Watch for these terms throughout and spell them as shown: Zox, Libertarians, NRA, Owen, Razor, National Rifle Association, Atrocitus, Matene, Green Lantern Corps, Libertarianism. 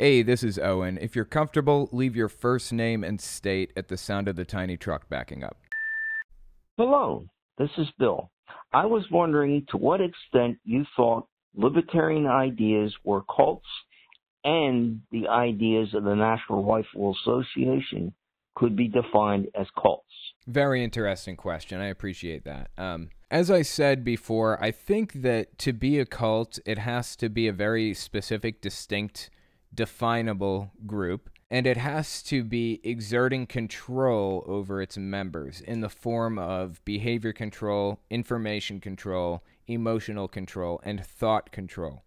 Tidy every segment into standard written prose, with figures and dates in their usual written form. Hey, this is Owen. If you're comfortable, leave your first name and state at the sound of the tiny truck backing up. Hello, this is Bill. I was wondering to what extent you thought libertarian ideas were cults and the ideas of the National Rifle Association could be defined as cults. Very interesting question. I appreciate that. As I said before, I think that to be a cult, it has to be a very specific, distinct, definable group, and it has to be exerting control over its members in the form of behavior control, information control, emotional control, and thought control.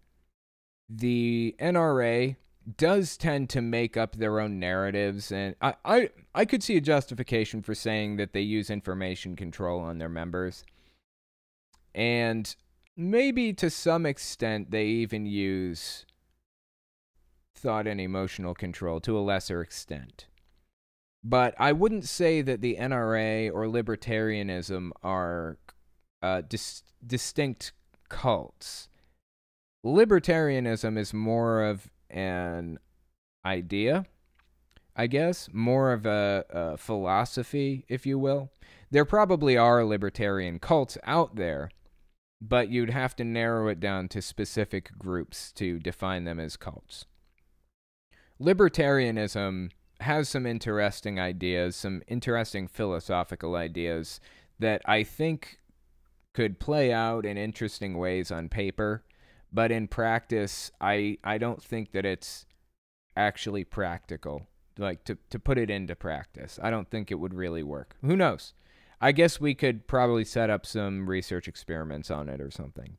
The NRA does tend to make up their own narratives, and I could see a justification for saying that they use information control on their members, and maybe to some extent they even use thought and emotional control to a lesser extent. But I wouldn't say that the NRA or libertarianism are distinct cults. Libertarianism is more of an idea, I guess, more of a philosophy, if you will. There probably are libertarian cults out there, but you'd have to narrow it down to specific groups to define them as cults. Libertarianism has some interesting ideas, some interesting philosophical ideas that I think could play out in interesting ways on paper, but in practice, I don't think that it's actually practical, like to put it into practice. I don't think it would really work. Who knows? I guess we could probably set up some research experiments on it or something.